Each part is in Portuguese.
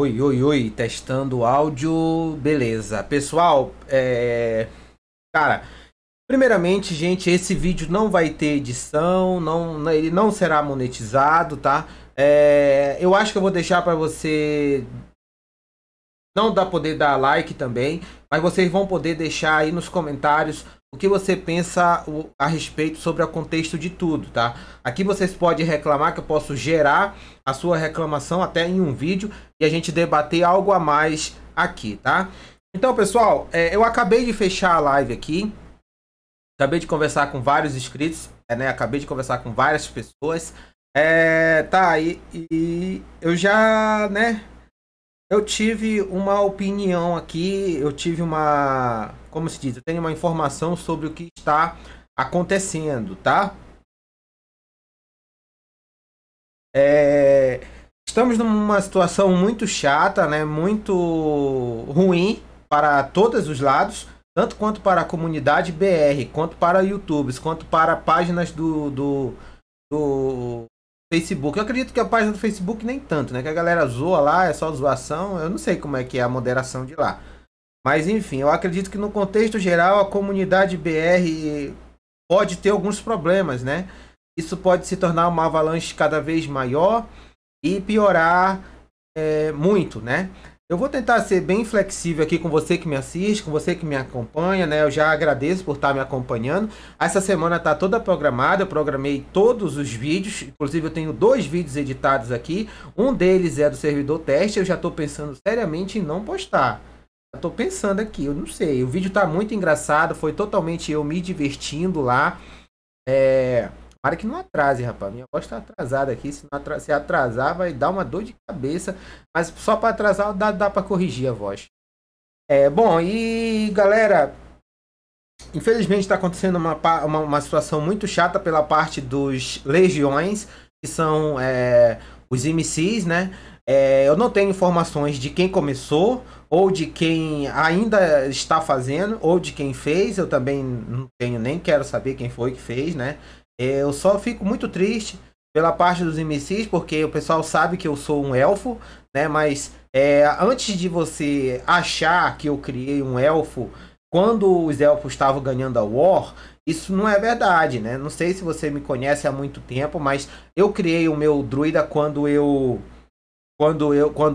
Oi, testando o áudio, beleza. Pessoal, cara, primeiramente, gente, esse vídeo não vai ter edição, ele não será monetizado, tá? Eu acho que eu vou deixar para você, não dá poder dar like também, mas vocês vão poder deixar aí nos comentários o que você pensa a respeito sobre o contexto de tudo, tá? Aqui vocês podem reclamar, que eu posso gerar a sua reclamação até em um vídeo e a gente debater algo a mais aqui, tá? Então, pessoal, eu acabei de fechar a live aqui, acabei de conversar com vários inscritos, né? Acabei de conversar com várias pessoas, tá aí, e eu já, né? Eu tive uma opinião aqui, eu tive uma, como se diz, eu tenho uma informação sobre o que está acontecendo, tá? Estamos numa situação muito chata, né? Muito ruim para todos os lados, tanto quanto para a comunidade BR, quanto para YouTubers, quanto para páginas do Facebook. Eu acredito que a página do Facebook nem tanto, né? Que a galera zoa lá, é só zoação. Eu não sei como é que é a moderação de lá. Mas enfim, eu acredito que no contexto geral a comunidade BR pode ter alguns problemas, né? Isso pode se tornar uma avalanche cada vez maior e piorar muito, né? Eu vou tentar ser bem flexível aqui com você que me assiste, com você que me acompanha, né? Eu já agradeço por estar me acompanhando. Essa semana tá toda programada, eu programei todos os vídeos. Inclusive eu tenho 2 vídeos editados aqui. Um deles é do servidor teste, eu já tô pensando seriamente em não postar. Eu tô pensando aqui, eu não sei. O vídeo tá muito engraçado, foi totalmente eu me divertindo lá. Para que não atrase, rapaz. Minha voz tá atrasada aqui. Se atrasar, vai dar uma dor de cabeça. Mas só para atrasar, dá para corrigir a voz. Bom, e galera, infelizmente está acontecendo uma situação muito chata pela parte dos legiões, que são os MCs, né? Eu não tenho informações de quem começou, ou de quem ainda está fazendo, ou de quem fez. Eu também não tenho, nem quero saber quem foi que fez, né? Eu só fico muito triste pela parte dos MCs, porque o pessoal sabe que eu sou um elfo, né? Mas antes de você achar que eu criei um elfo quando os elfos estavam ganhando a War, isso não é verdade, né? Não sei se você me conhece há muito tempo, mas eu criei o meu druida quando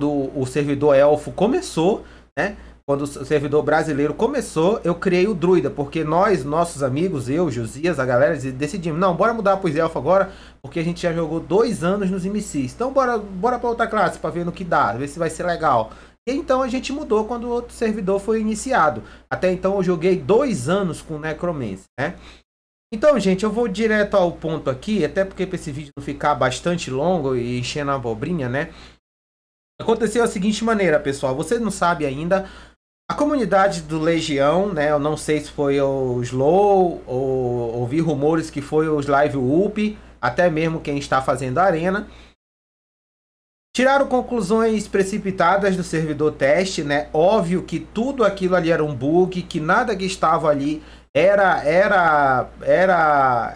o servidor elfo começou, né? Quando o servidor brasileiro começou, eu criei o druida, porque nós, nossos amigos, eu, Josias, a galera, decidimos, não, bora mudar para os elfos agora, porque a gente já jogou 2 anos nos MCs, então bora para outra classe, para ver no que dá, ver se vai ser legal. E então a gente mudou quando o outro servidor foi iniciado. Até então eu joguei 2 anos com Necromancer, né? Então, gente, eu vou direto ao ponto aqui, até porque para esse vídeo não ficar bastante longo e enchendo a abobrinha, né? Aconteceu da seguinte maneira, pessoal, você não sabe ainda. A comunidade do Legião, né, eu não sei se foi o Slow, ou ouvi rumores que foi os Live Up, até mesmo quem está fazendo a arena, tiraram conclusões precipitadas do servidor teste, né, óbvio que tudo aquilo ali era um bug, que nada que estava ali era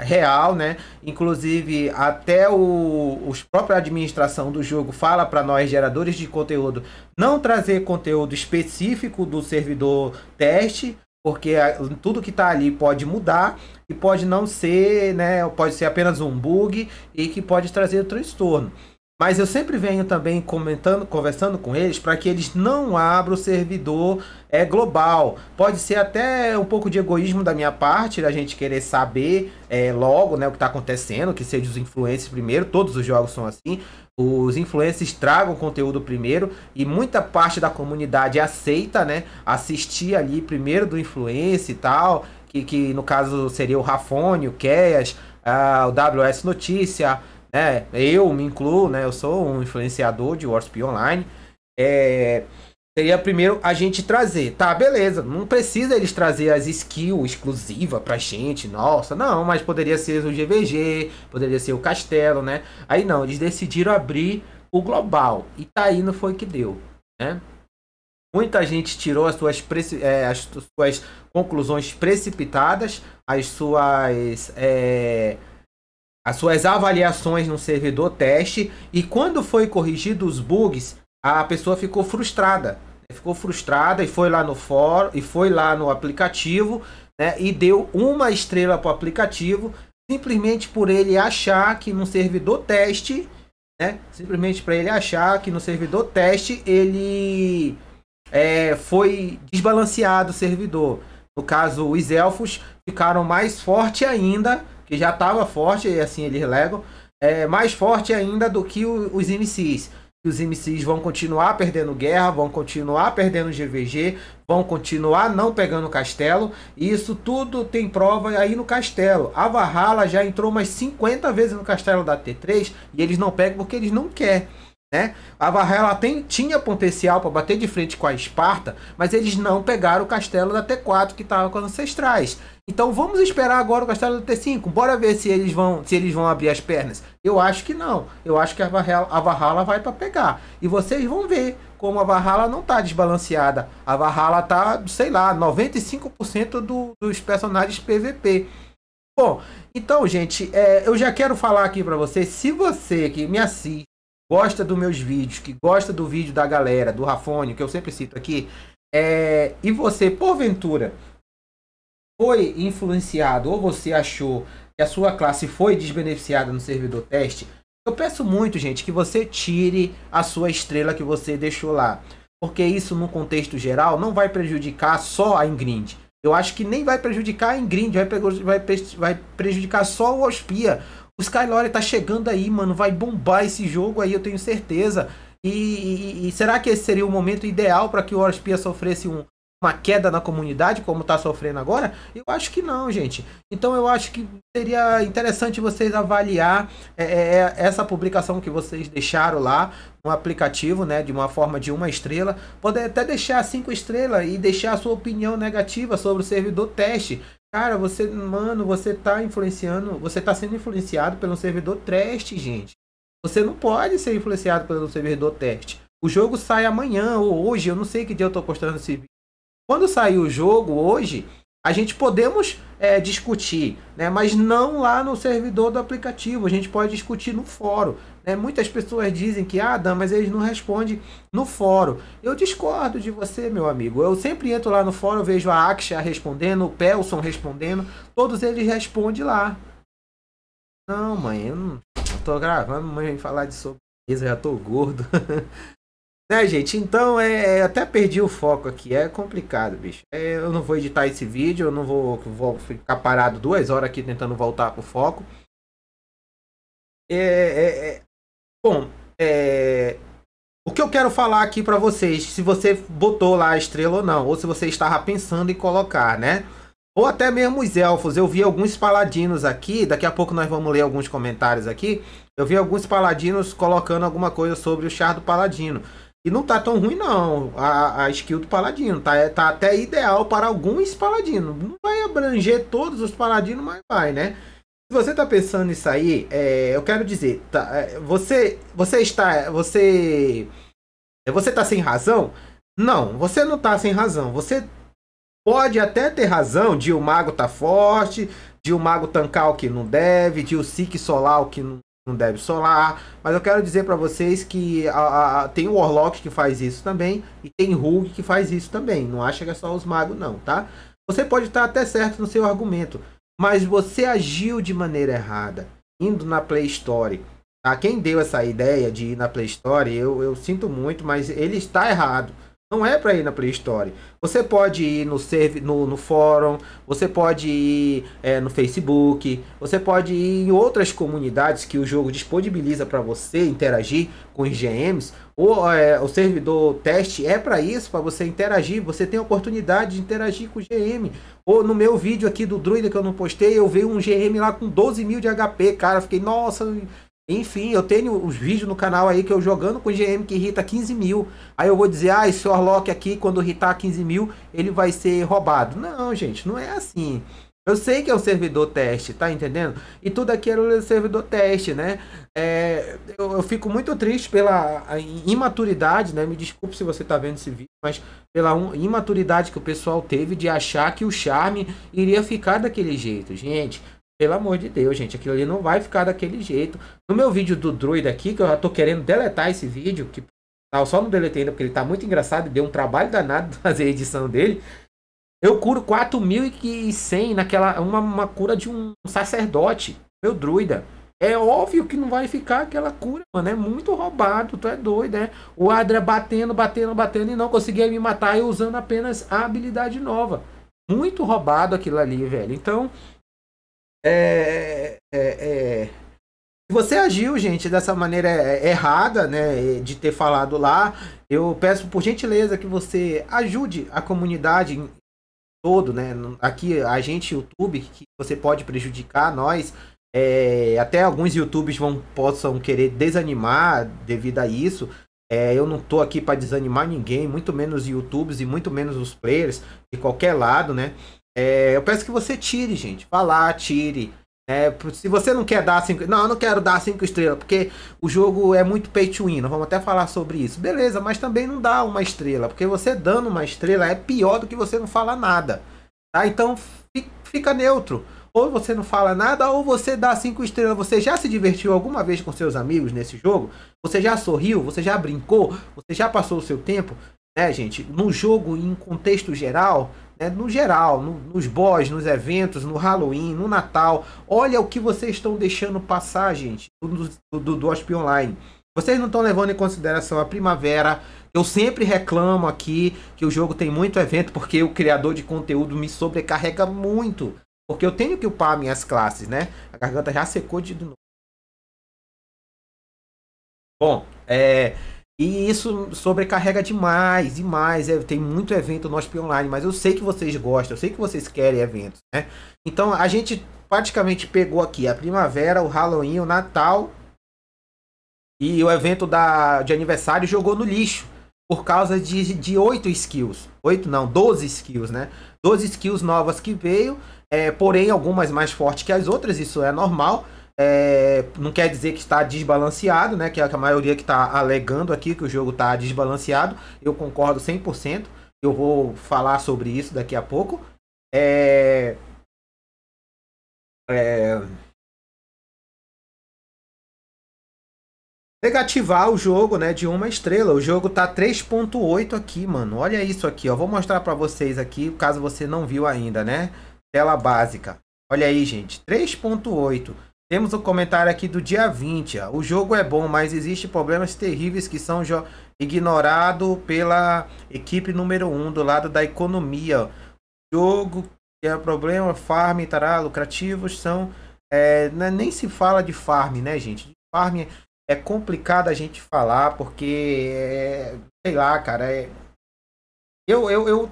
real, né? Inclusive até os próprios administração do jogo fala para nós geradores de conteúdo não trazer conteúdo específico do servidor teste, porque tudo que tá ali pode mudar e pode não ser, né? Pode ser apenas um bug e que pode trazer o transtorno. Mas eu sempre venho também conversando com eles para que eles não abram o servidor global. Pode ser até um pouco de egoísmo da minha parte, da gente querer saber logo, né, o que está acontecendo, que seja os influencers primeiro, todos os jogos são assim. Os influencers tragam conteúdo primeiro e muita parte da comunidade aceita, né, assistir ali primeiro do influencer e tal, que no caso seria o Rafone, o Keas, o WS Notícia... eu me incluo, né? Eu sou um influenciador de Warspear Online. Seria primeiro a gente trazer, tá? Beleza, não precisa eles trazer as skills exclusivas pra gente, nossa, não, mas poderia ser o GVG, poderia ser o Castelo, né? Aí não, eles decidiram abrir o global e tá aí, não foi que deu, né? Muita gente tirou as suas conclusões precipitadas, as suas avaliações no servidor teste, e quando foi corrigido os bugs, a pessoa ficou frustrada. Ficou frustrada e foi lá no fórum e foi lá no aplicativo, né, e deu uma estrela para o aplicativo simplesmente por ele achar que no servidor teste, né, simplesmente para ele achar que no servidor teste ele foi desbalanceado o servidor. No caso, os elfos ficaram mais forte ainda, que já estava forte, e assim eles legam, mais forte ainda do que os MCs. Os MCs vão continuar perdendo guerra, vão continuar perdendo GVG, vão continuar não pegando castelo. E isso tudo tem prova aí no castelo. A Valhalla já entrou umas 50 vezes no castelo da T3 e eles não pegam porque eles não querem, né? A Valhalla tinha potencial para bater de frente com a Esparta, mas eles não pegaram o castelo da T4 que estava com os ancestrais. Então vamos esperar agora o castelo da T5. Bora ver se eles vão abrir as pernas. Eu acho que não. Eu acho que a Valhalla vai para pegar. E vocês vão ver como a Valhalla não tá desbalanceada. A Valhalla tá, sei lá, 95% dos personagens PVP. Bom, então, gente, eu já quero falar aqui para vocês, se você que me assiste gosta dos meus vídeos, que gosta do vídeo da galera, do Rafone, que eu sempre cito aqui, e você, porventura, foi influenciado ou você achou que a sua classe foi desbeneficiada no servidor teste, eu peço muito, gente, que você tire a sua estrela que você deixou lá. Porque isso, no contexto geral, não vai prejudicar só a Ingrind. Eu acho que nem vai prejudicar a Ingrind, vai prejudicar só o Ospia. O Skylore tá chegando aí, mano, vai bombar esse jogo aí, eu tenho certeza. E será que esse seria o momento ideal para que o Ospia sofresse uma queda na comunidade, como tá sofrendo agora? Eu acho que não, gente. Então eu acho que seria interessante vocês avaliar essa publicação que vocês deixaram lá no aplicativo, né, de uma forma de uma estrela. Poder até deixar 5 estrelas e deixar a sua opinião negativa sobre o servidor teste. Cara, você, mano, você tá influenciando, você tá sendo influenciado pelo servidor teste, gente. Você não pode ser influenciado pelo servidor teste. O jogo sai amanhã ou hoje, eu não sei que dia eu tô postando esse vídeo. Quando sair o jogo hoje, a gente podemos discutir, né? Mas não lá no servidor do aplicativo. A gente pode discutir no fórum, né? Muitas pessoas dizem que, ah, Dan, mas eles não respondem no fórum. Eu discordo de você, meu amigo. Eu sempre entro lá no fórum, vejo a Aksha respondendo, o Pelson respondendo. Todos eles respondem lá. Não, mãe, eu não tô gravando, mãe, falar de sobre isso, eu já tô gordo. Né, gente? Então, até perdi o foco aqui. É complicado, bicho. Eu não vou editar esse vídeo. Eu não vou ficar parado 2 horas aqui tentando voltar pro foco. Bom, o que eu quero falar aqui pra vocês, se você botou lá a estrela ou não, ou se você estava pensando em colocar, né? Ou até mesmo os elfos. Eu vi alguns paladinos aqui. Daqui a pouco nós vamos ler alguns comentários aqui. Eu vi alguns paladinos colocando alguma coisa sobre o char do paladino. E não tá tão ruim não, a skill do paladino, tá até ideal para alguns paladinos. Não vai abranger todos os paladinos, mas vai, né? Se você tá pensando nisso aí, eu quero dizer, você tá sem razão? Não, você não tá sem razão. Você pode até ter razão de o mago tá forte, de o mago tancar o que não deve, de o Sikh solar o que não deve solar, mas eu quero dizer para vocês que tem o Warlock que faz isso também, e tem Rogue que faz isso também, não acha que é só os magos não, tá? Você pode estar até certo no seu argumento, mas você agiu de maneira errada, indo na Play Store, tá? Quem deu essa ideia de ir na Play Store, eu sinto muito, mas ele está errado. Não é para ir na Play Store. Você pode ir no fórum, você pode ir no Facebook, você pode ir em outras comunidades que o jogo disponibiliza para você interagir com os GMs. O servidor teste é para isso, para você interagir. Você tem a oportunidade de interagir com o GM. Ou no meu vídeo aqui do Druida que eu não postei, eu vi um GM lá com 12 mil de HP, cara. Fiquei, nossa... Enfim, eu tenho os vídeos no canal aí que eu jogando com o GM que irrita 15 mil. Aí eu vou dizer, ah, esse Warlock aqui, quando irritar 15 mil, ele vai ser roubado. Não, gente, não é assim. Eu sei que é um servidor teste, tá entendendo? E tudo aqui era um servidor teste, né? Eu fico muito triste pela imaturidade, né? Me desculpe se você tá vendo esse vídeo, mas pela imaturidade que o pessoal teve de achar que o charme iria ficar daquele jeito, gente. Pelo amor de Deus, gente, aquilo ali não vai ficar daquele jeito. No meu vídeo do Druida aqui, que eu já tô querendo deletar esse vídeo, que Eu só não deletei ainda porque ele tá muito engraçado. Deu um trabalho danado fazer a edição dele. Eu curo 4.100 naquela... Uma cura de um sacerdote. Meu druida. É óbvio que não vai ficar aquela cura, mano. É muito roubado, tu é doido, né? O Adler batendo e não conseguia me matar. Eu usando apenas a habilidade nova. Muito roubado aquilo ali, velho. Então... Se você agiu, gente, dessa maneira errada, né, de ter falado lá, eu peço por gentileza que você ajude a comunidade todo, né, aqui a gente, YouTube, que você pode prejudicar nós, até alguns YouTubers possam querer desanimar devido a isso. Eu não tô aqui para desanimar ninguém, muito menos YouTubers e muito menos os players de qualquer lado, né. Eu peço que você tire, gente, tire. Se você não quer dar 5... Não, eu não quero dar 5 estrelas, porque o jogo é muito pay to win, nós vamos até falar sobre isso. Beleza, mas também não dá uma estrela, porque você dando uma estrela é pior do que você não falar nada. Tá? Então fica neutro. Ou você não fala nada, ou você dá 5 estrelas. Você já se divertiu alguma vez com seus amigos nesse jogo? Você já sorriu? Você já brincou? Você já passou o seu tempo? Né, gente? No jogo, em contexto geral... No geral, nos boss, nos eventos, no Halloween, no Natal. Olha o que vocês estão deixando passar, gente, do Warspear Online. Vocês não estão levando em consideração a primavera. Eu sempre reclamo aqui que o jogo tem muito evento, porque o criador de conteúdo me sobrecarrega muito. Porque eu tenho que upar minhas classes, né? A garganta já secou de novo. Bom, E isso sobrecarrega demais. Tem muito evento no Warspear Online, mas eu sei que vocês gostam, eu sei que vocês querem eventos, né? Então a gente praticamente pegou aqui a primavera, o Halloween, o Natal e o evento de aniversário e jogou no lixo. Por causa de 8 skills. 8 não, 12 skills, né? 12 skills novas que veio, porém algumas mais fortes que as outras, isso é normal. Não quer dizer que está desbalanceado, né? Que é a maioria que está alegando aqui que o jogo está desbalanceado. Eu concordo 100%. Eu vou falar sobre isso daqui a pouco. Negativar o jogo, né? De uma estrela. O jogo tá 3.8 aqui, mano. Olha isso aqui, ó. Vou mostrar para vocês aqui, caso você não viu ainda, né? Tela básica. Olha aí, gente. 3.8. Temos um comentário aqui do dia 20. Ó. O jogo é bom, mas existem problemas terríveis que são ignorados pela equipe número 1 do lado da economia. O jogo que é problema, farm, tará, lucrativos são... nem se fala de farm, né, gente? Farm é complicado a gente falar, porque... sei lá, cara. Eu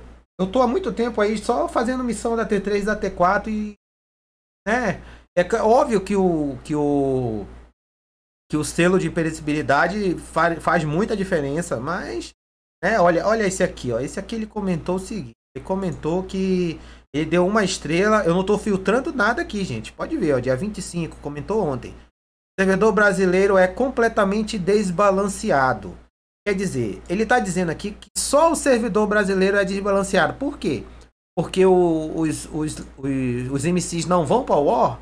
tô há muito tempo aí só fazendo missão da T3 e da T4 e... né? É óbvio que o selo de imperecibilidade faz muita diferença, mas né, olha esse aqui, ó. Esse aqui ele comentou o seguinte, ele comentou que ele deu uma estrela, eu não tô filtrando nada aqui, gente. Pode ver, ó, dia 25, comentou ontem. O servidor brasileiro é completamente desbalanceado. Quer dizer, ele tá dizendo aqui que só o servidor brasileiro é desbalanceado. Por quê? Porque os MCs não vão para o War?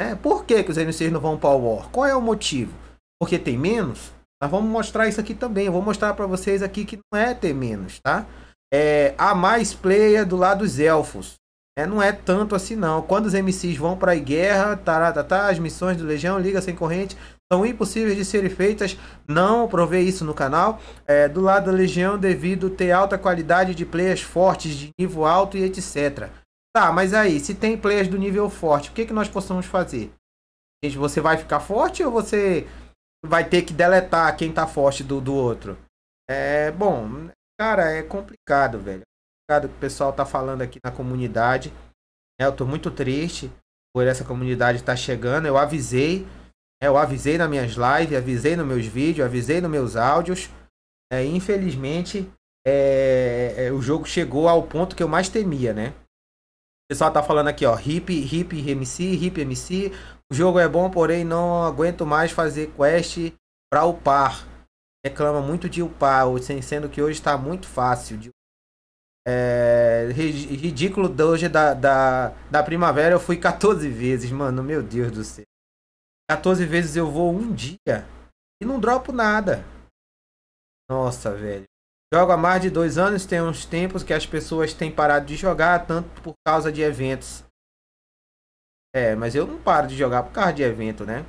É, por que que os MCs não vão para o War? Qual é o motivo? Porque tem menos? Nós vamos mostrar isso aqui também. Eu vou mostrar para vocês aqui que não é ter menos, tá? Há mais player do lado dos elfos. Não é tanto assim, não. Quando os MCs vão para a guerra, as missões do Legião, Liga Sem Corrente, são impossíveis de serem feitas. Não provei isso no canal. Do lado da Legião, devido ter alta qualidade de players fortes, de nível alto e etc. Tá, mas aí, se tem players do nível forte, o que que nós possamos fazer? Gente, você vai ficar forte ou você vai ter que deletar quem tá forte do outro? Bom, cara, é complicado, velho. É complicado o que o pessoal tá falando aqui na comunidade. Eu tô muito triste por essa comunidade tá chegando. Eu avisei. Eu avisei nas minhas lives, avisei nos meus vídeos, avisei nos meus áudios. Infelizmente, o jogo chegou ao ponto que eu mais temia, né? O pessoal tá falando aqui, ó, hip MC, o jogo é bom, porém não aguento mais fazer quest pra upar. Reclama muito de upar, sendo que hoje tá muito fácil. Ridículo de hoje da primavera, eu fui 14 vezes, mano, meu Deus do céu. 14 vezes eu vou um dia e não dropo nada. Nossa, velho. Jogo há mais de 2 anos, tem uns tempos que as pessoas têm parado de jogar, tanto por causa de eventos. É, mas eu não paro de jogar por causa de evento, né?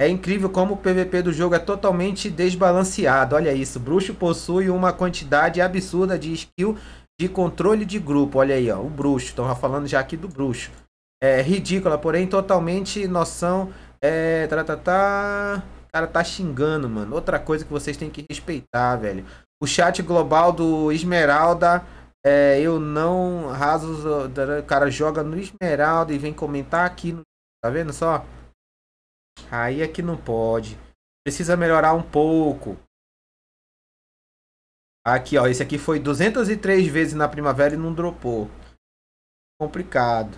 É incrível como o PVP do jogo é totalmente desbalanceado. Olha isso, bruxo possui uma quantidade absurda de skill de controle de grupo. Olha aí, ó, o bruxo. Estão falando já aqui do bruxo. É ridícula, porém totalmente noção. É, o cara tá xingando, mano. Outra coisa que vocês têm que respeitar, velho. O chat global do Esmeralda, é, eu não raso, o cara joga no Esmeralda e vem comentar aqui, no, tá vendo só? Aí aqui não pode, precisa melhorar um pouco. Aqui ó, esse aqui foi 203 vezes na primavera e não dropou. Complicado.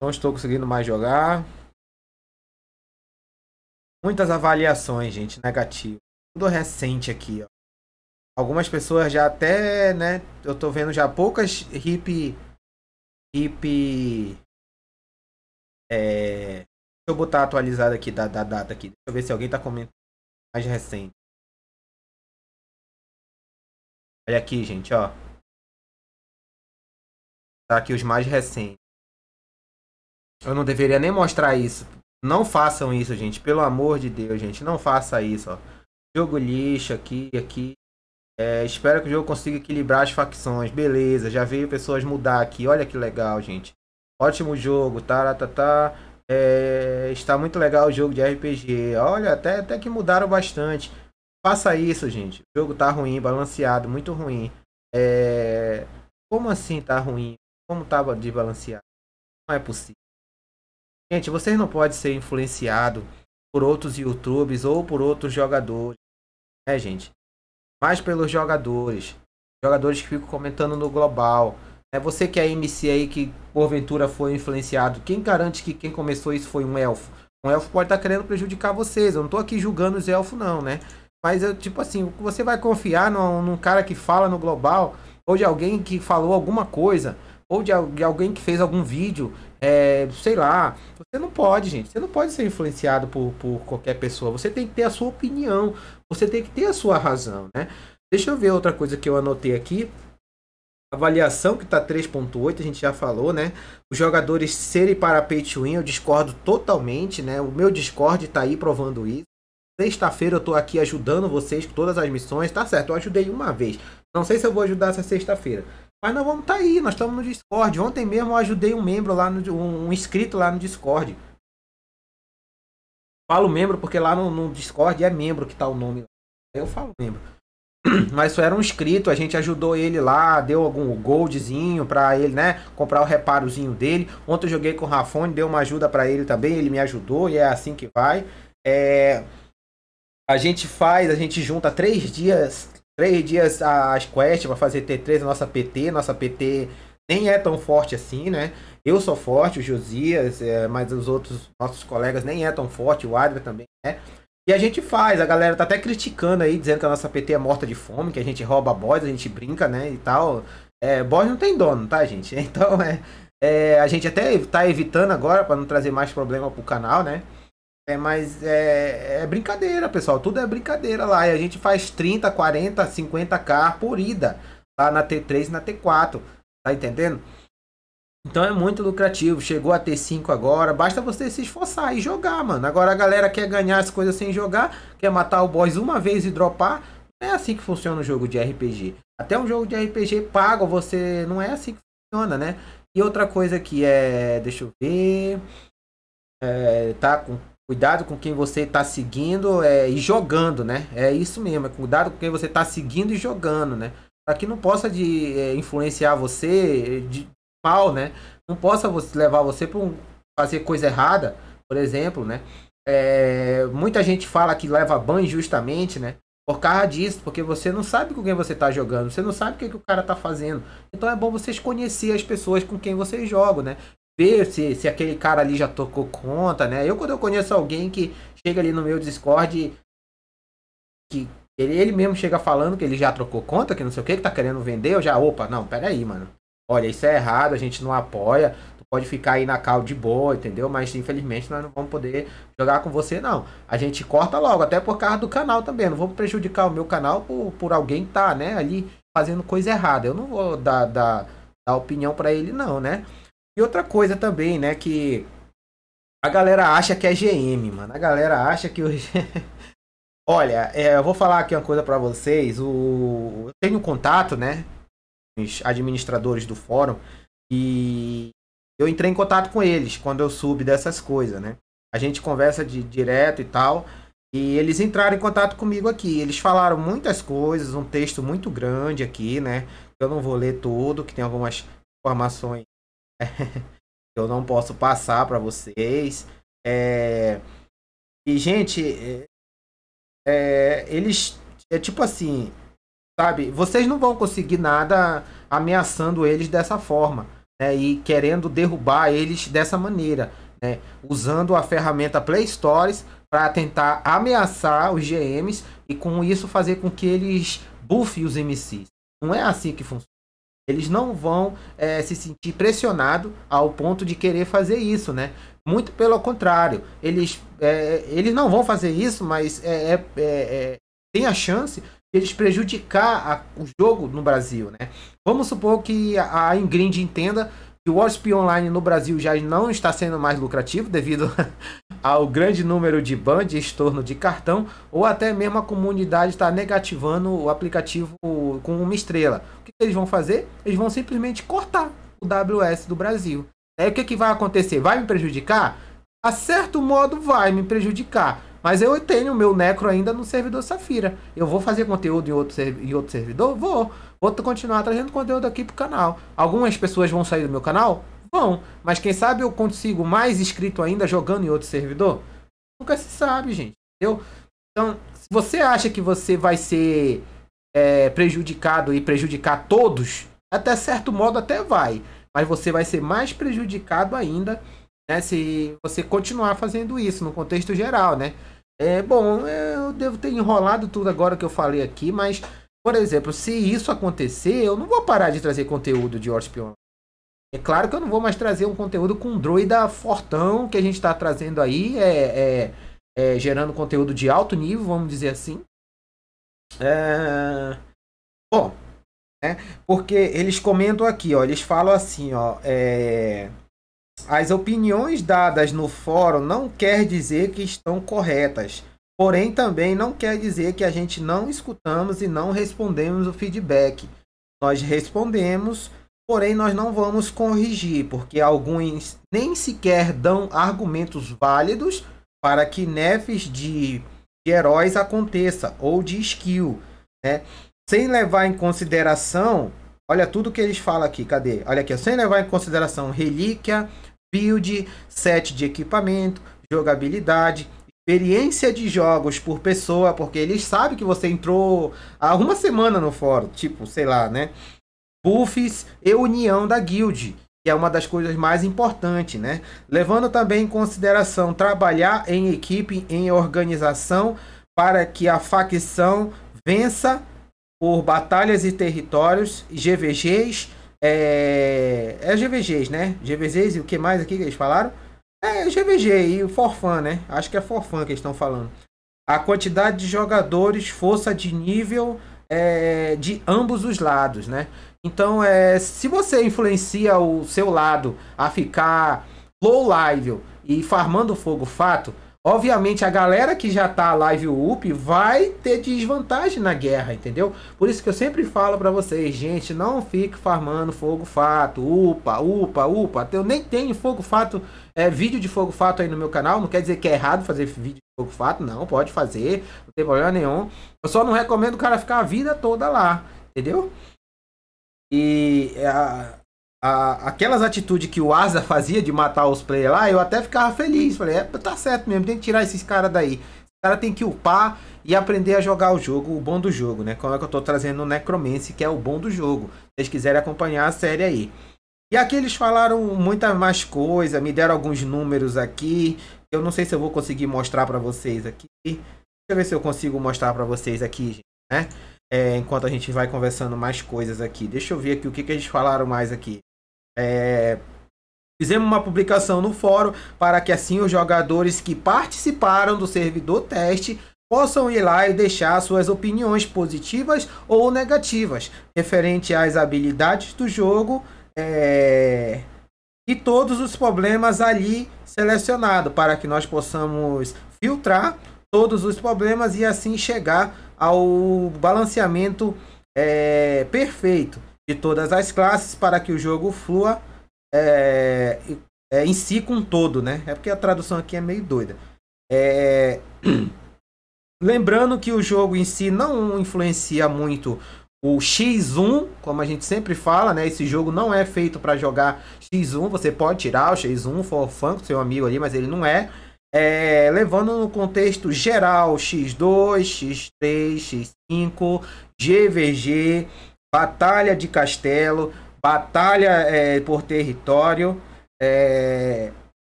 Não estou conseguindo mais jogar. Muitas avaliações, gente, negativa. Tudo recente aqui, ó. Algumas pessoas já até, né? Eu tô vendo já poucas Deixa eu botar atualizada aqui da data aqui. Deixa eu ver se alguém tá comentando mais recente. Olha aqui, gente, ó. Tá aqui os mais recentes. Eu não deveria nem mostrar isso. Não façam isso, gente. Pelo amor de Deus, gente. Não faça isso, ó. Jogo lixo aqui. É, espero que o jogo consiga equilibrar as facções. Beleza, já veio pessoas mudar aqui. Olha que legal, gente. Ótimo jogo, tá. É, está muito legal o jogo de RPG. Olha, até que mudaram bastante. Faça isso, gente. O jogo tá ruim, balanceado, muito ruim. É... Como assim tá ruim? Como tá desbalanceado? Não é possível. Gente, vocês não podem ser influenciados por outros YouTubers ou por outros jogadores, né, gente? Mas pelos jogadores. Jogadores que ficam comentando no global. É você que é MC aí que, porventura, foi influenciado. Quem garante que quem começou isso foi um elfo? Um elfo pode estar querendo prejudicar vocês. Eu não tô aqui julgando os elfos, não, né? Mas, eu, tipo assim, você vai confiar num cara que fala no global ou de alguém que falou alguma coisa... ou de alguém que fez algum vídeo, sei lá. Você não pode, gente. Você não pode ser influenciado por qualquer pessoa. Você tem que ter a sua opinião. Você tem que ter a sua razão, né? Deixa eu ver outra coisa que eu anotei aqui. Avaliação que tá 3.8, a gente já falou, né? Os jogadores serem para pay to win, eu discordo totalmente, né? O meu Discord tá aí provando isso. Sexta-feira eu tô aqui ajudando vocês com todas as missões. Tá certo, eu ajudei uma vez. Não sei se eu vou ajudar essa sexta-feira. Mas nós vamos estar aí, nós estamos no Discord. Ontem mesmo eu ajudei um membro lá, um inscrito lá no Discord. Falo membro porque lá no Discord é membro que tá o nome. Eu falo membro. Mas isso era um inscrito, a gente ajudou ele lá, deu algum goldzinho pra ele, né? Comprar o reparozinho dele. Ontem eu joguei com o Rafone, deu uma ajuda pra ele também, ele me ajudou e é assim que vai. É... A gente junta 3 dias... 3 dias as quests para fazer T3, nossa PT nem é tão forte assim, né? Eu sou forte, o Josias, mas os outros nossos colegas nem é tão forte, o Adler também é. E a gente faz, a galera tá até criticando aí, dizendo que a nossa PT é morta de fome, que a gente rouba boss, a gente brinca, né, e tal. É, boss não tem dono, tá, gente? Então, a gente até tá evitando agora para não trazer mais problema pro canal, né? É, mas é brincadeira, pessoal. Tudo é brincadeira lá. E a gente faz 30, 40, 50k por ida. Lá na T3 e na T4. Tá entendendo? Então é muito lucrativo. Chegou a T5 agora. Basta você se esforçar e jogar, mano. Agora a galera quer ganhar as coisas sem jogar. Quer matar o boss uma vez e dropar. Não é assim que funciona um jogo de RPG. Até um jogo de RPG pago, você... Não é assim que funciona, né? E outra coisa que é... Deixa eu ver... Tá com... Cuidado com quem você está seguindo e jogando, né? É isso mesmo, cuidado com quem você está seguindo e jogando, né? Para que não possa influenciar você de mal, né? Não possa levar você para fazer coisa errada, por exemplo, né? Muita gente fala que leva ban injustamente, né? Por causa disso, porque você não sabe com quem você está jogando, você não sabe o que o cara está fazendo. Então é bom vocês conhecer as pessoas com quem vocês jogam, né? Ver se aquele cara ali já tocou conta, né? Quando eu conheço alguém que chega ali no meu Discord, que ele mesmo chega falando que ele já trocou conta, que não sei o que tá querendo vender, eu já, opa, não, pera aí, mano. Olha, isso é errado, a gente não apoia, tu pode ficar aí na cal de boa, entendeu? Mas infelizmente nós não vamos poder jogar com você, não. A gente corta logo, até por causa do canal também. Não vamos prejudicar o meu canal por alguém tá, né, ali fazendo coisa errada. Eu não vou dar opinião pra ele, não, né? E outra coisa também, né, que a galera acha que é GM, mano. A galera acha que o... Olha, eu vou falar aqui uma coisa pra vocês. Eu tenho um contato, né, os administradores do fórum, e eu entrei em contato com eles quando eu subi dessas coisas, né? A gente conversa direto e tal, e eles entraram em contato comigo aqui. Eles falaram muitas coisas, um texto muito grande aqui, né? Eu não vou ler tudo, que tem algumas informações que eu não posso passar para vocês. E, gente, eles... É tipo assim... Sabe, vocês não vão conseguir nada ameaçando eles dessa forma, né? E querendo derrubar eles dessa maneira, né? Usando a ferramenta Play Stories para tentar ameaçar os GMs e com isso fazer com que eles buffem os MCs. Não é assim que funciona. Eles não vão se sentir pressionados ao ponto de querer fazer isso, né? Muito pelo contrário. Eles não vão fazer isso, mas tem a chance... eles prejudicar o jogo no Brasil, né? Vamos supor que a Ingrind entenda que o Warspear Online no Brasil já não está sendo mais lucrativo devido ao grande número de bans de estorno de cartão, ou até mesmo a comunidade está negativando o aplicativo com uma estrela. O que eles vão fazer? Eles vão simplesmente cortar o WS do Brasil. Aí o que vai acontecer? Vai me prejudicar? A certo modo vai me prejudicar. Mas eu tenho o meu necro ainda no servidor Safira. Eu vou fazer conteúdo em outro servidor? Vou. Vou continuar trazendo conteúdo aqui pro canal. Algumas pessoas vão sair do meu canal? Vão. Mas quem sabe eu consigo mais inscrito ainda jogando em outro servidor? Nunca se sabe, gente. Entendeu? Então, se você acha que você vai ser prejudicado e prejudicar todos, até certo modo até vai. Mas você vai ser mais prejudicado ainda, né, se você continuar fazendo isso no contexto geral, né? Bom, eu devo ter enrolado tudo agora que eu falei aqui, mas, por exemplo, se isso acontecer, eu não vou parar de trazer conteúdo de Warspear. É claro que eu não vou mais trazer um conteúdo com droida fortão que a gente está trazendo aí, gerando conteúdo de alto nível, vamos dizer assim. Bom, né, porque eles comentam aqui, ó, eles falam assim, ó, as opiniões dadas no fórum não quer dizer que estão corretas, porém também não quer dizer que a gente não escutamos e não respondemos o feedback. Nós respondemos, porém nós não vamos corrigir, porque alguns nem sequer dão argumentos válidos para que nefes de heróis aconteça, ou de skill, né? Sem levar em consideração... Olha tudo que eles falam aqui, cadê? Olha aqui, sem levar em consideração relíquia, build, set de equipamento, jogabilidade, experiência de jogos por pessoa, porque eles sabem que você entrou há uma semana no fórum, tipo, sei lá, né? Buffs e união da guild, que é uma das coisas mais importantes, né? Levando também em consideração trabalhar em equipe, em organização, para que a facção vença... por batalhas e territórios, GVGs, GVGs, né? GVGs e o que mais aqui que eles falaram? GVG e o forfã, né? Acho que é forfã que eles estão falando. A quantidade de jogadores, força de nível de ambos os lados, né? Então, se você influencia o seu lado a ficar low level e farmando fogo fato, obviamente a galera que já tá live up vai ter desvantagem na guerra, entendeu? Por isso que eu sempre falo pra vocês, gente, não fique farmando fogo fato, upa. Eu nem tenho fogo fato, vídeo de fogo fato aí no meu canal, não quer dizer que é errado fazer vídeo de fogo fato, não, pode fazer, não tem problema nenhum. Eu só não recomendo o cara ficar a vida toda lá, entendeu? E... aquelas atitudes que o Asa fazia de matar os players lá, eu até ficava feliz. Falei, tá certo mesmo, tem que tirar esses caras daí. Esse cara tem que upar e aprender a jogar o jogo, o bom do jogo, né? Como é que eu tô trazendo o Necromancy, que é o bom do jogo. Se vocês quiserem acompanhar a série aí. E aqui eles falaram muita mais coisa, me deram alguns números aqui. Eu não sei se eu vou conseguir mostrar pra vocês aqui. Deixa eu ver se eu consigo mostrar pra vocês aqui, gente, né? Enquanto a gente vai conversando mais coisas aqui. Deixa eu ver aqui o que eles falaram mais aqui. Fizemos uma publicação no fórum para que assim os jogadores que participaram do servidor teste possam ir lá e deixar suas opiniões positivas ou negativas referente às habilidades do jogo e todos os problemas ali selecionados, para que nós possamos filtrar todos os problemas e assim chegar ao balanceamento perfeito de todas as classes para que o jogo flua em si com todo, né? É porque a tradução aqui é meio doida. Lembrando que o jogo em si não influencia muito o X1, como a gente sempre fala, né? Esse jogo não é feito para jogar X1. Você pode tirar o X1, for fã com seu amigo ali, mas ele não é. Levando no contexto geral X2, X3, X5, GVG, Batalha de Castelo, Batalha por território.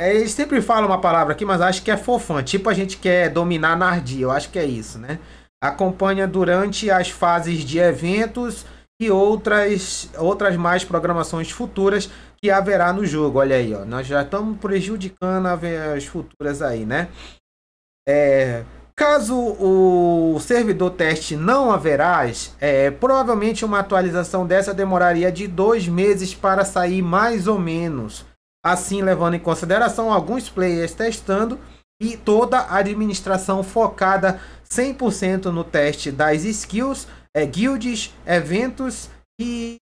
Eles sempre falam uma palavra aqui, mas acho que é fofã. Tipo, a gente quer dominar Nardia. Eu acho que é isso, né? Acompanha durante as fases de eventos e outras mais programações futuras que haverá no jogo. Olha aí, ó. Nós já estamos prejudicando as futuras aí, né? Caso o servidor teste não haverás, provavelmente uma atualização dessa demoraria de 2 meses para sair, mais ou menos. Assim, levando em consideração alguns players testando e toda a administração focada 100% no teste das skills, guilds, eventos e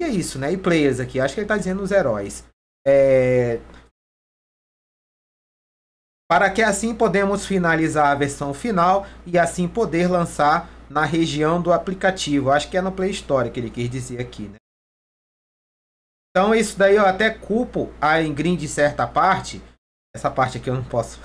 é isso, né? E players aqui, acho que ele está dizendo os heróis. Para que assim podemos finalizar a versão final e assim poder lançar na região do aplicativo. Acho que é no Play Store que ele quis dizer aqui, né? Então isso daí eu até culpo a Ingrind de certa parte. Essa parte aqui eu não posso.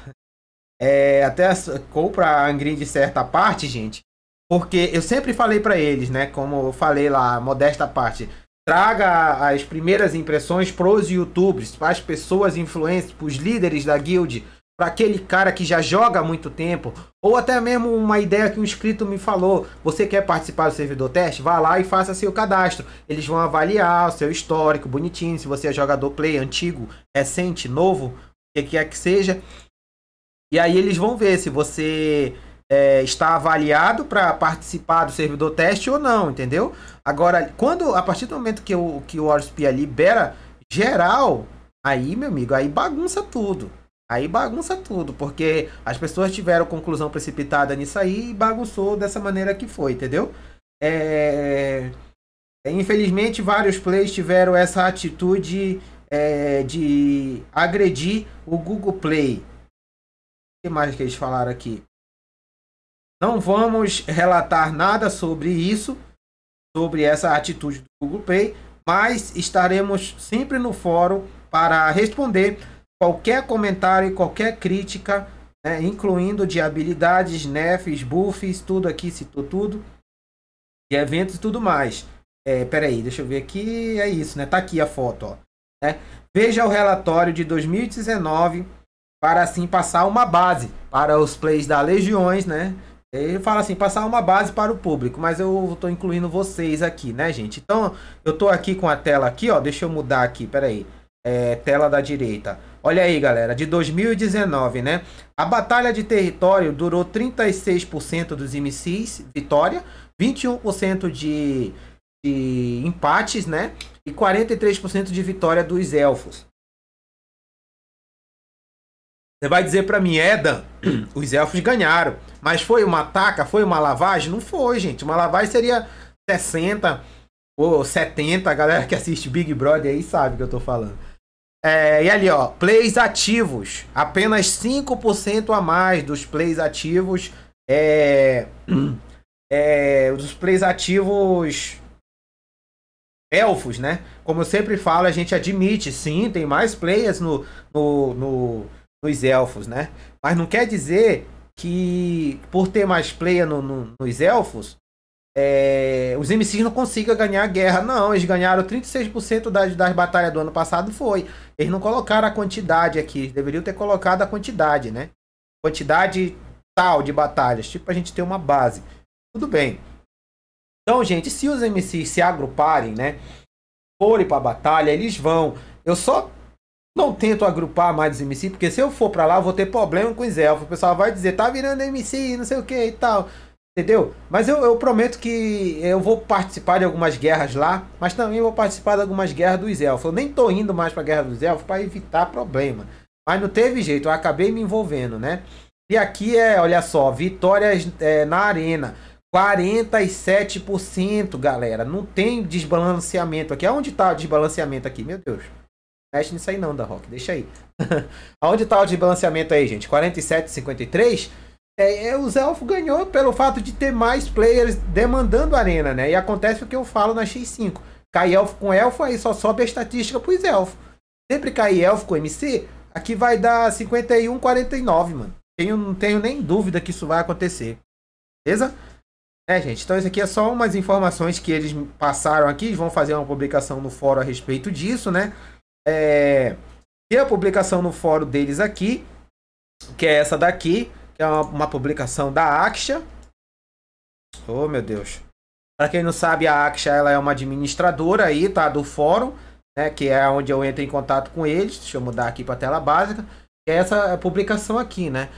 Até culpo a Ingrind de certa parte, gente. Porque eu sempre falei para eles, né? Como eu falei lá, modesta parte. Traga as primeiras impressões pros YouTubers, para as pessoas influentes, para os líderes da guild, para aquele cara que já joga há muito tempo. Ou até mesmo uma ideia que um inscrito me falou. Você quer participar do servidor teste? Vá lá e faça seu cadastro. Eles vão avaliar o seu histórico bonitinho. Se você é jogador play, antigo, recente, novo, o que quer que seja. E aí eles vão ver se você está avaliado para participar do servidor teste ou não, entendeu? Agora, a partir do momento que o Warspear libera geral, aí, meu amigo, aí bagunça tudo. Aí bagunça tudo, porque as pessoas tiveram conclusão precipitada nisso aí e bagunçou dessa maneira que foi, entendeu? Infelizmente, vários players tiveram essa atitude de agredir o Google Play. O que mais que eles falaram aqui? Não vamos relatar nada sobre isso, sobre essa atitude do Google Play, mas estaremos sempre no fórum para responder qualquer comentário e qualquer crítica, né, incluindo de habilidades, nerfs, buffs, tudo aqui, citou tudo, de eventos e tudo mais. Peraí, deixa eu ver aqui, é isso, né? Tá aqui a foto, ó. Né? Veja o relatório de 2019 para assim passar uma base para os plays da Legiões, né? Ele fala assim, passar uma base para o público, mas eu tô incluindo vocês aqui, né, gente? Então, eu tô aqui com a tela aqui, ó, deixa eu mudar aqui, peraí. Tela da direita. Olha aí, galera, de 2019, né? A batalha de território durou 36% dos MCs, vitória, 21% de empates, né? E 43% de vitória dos elfos. Você vai dizer pra mim, Dan, os elfos ganharam, mas foi uma ataca, foi uma lavagem? Não foi, gente. Uma lavagem seria 60 ou 70, a galera que assiste Big Brother aí sabe o que eu tô falando. E ali, ó, plays ativos, apenas 5% a mais dos plays ativos, dos plays ativos elfos, né? Como eu sempre falo, a gente admite, sim, tem mais players nos elfos, né? Mas não quer dizer que por ter mais player nos elfos, os MCs não consigam ganhar a guerra, não. Eles ganharam 36% das batalhas do ano passado, foi. Eles não colocaram a quantidade aqui. Eles deveriam ter colocado a quantidade, né? Quantidade tal de batalhas. Tipo, a gente tem uma base. Tudo bem. Então, gente, se os MCs se agruparem, né? forem para a batalha, eles vão. Eu só não tento agrupar mais os MC, porque se eu for para lá, eu vou ter problema com os elfos. O pessoal vai dizer, tá virando MC, não sei o que e tal. Entendeu? Mas eu prometo que eu vou participar de algumas guerras lá, mas também vou participar de algumas guerras dos elfos. Eu nem tô indo mais pra guerra dos elfos para evitar problema. Mas não teve jeito, eu acabei me envolvendo, né? E aqui é, olha só, vitórias na arena. 47%, galera. Não tem desbalanceamento aqui. Aonde tá o desbalanceamento aqui? Meu Deus. Não mexe nisso aí não, da Rock. Deixa aí. Aonde tá o desbalanceamento aí, gente? 47,53%? Os elfos ganhou pelo fato de ter mais players demandando arena, né? E acontece o que eu falo na X5. Cai elfo com elfo, aí só sobe a estatística pros elfos. Sempre cai elfo com MC, aqui vai dar 51,49, mano. Não tenho nem dúvida que isso vai acontecer. Beleza? É, gente, então isso aqui é só umas informações que eles passaram aqui. Eles vão fazer uma publicação no fórum a respeito disso, né? Tem a publicação no fórum deles aqui, que é essa daqui. Que é uma publicação da Aksha. Oh, meu Deus. Para quem não sabe, a Aksha ela é uma administradora aí, tá? Do fórum, né? Que é onde eu entro em contato com eles. Deixa eu mudar aqui para tela básica. Que é essa publicação aqui, né?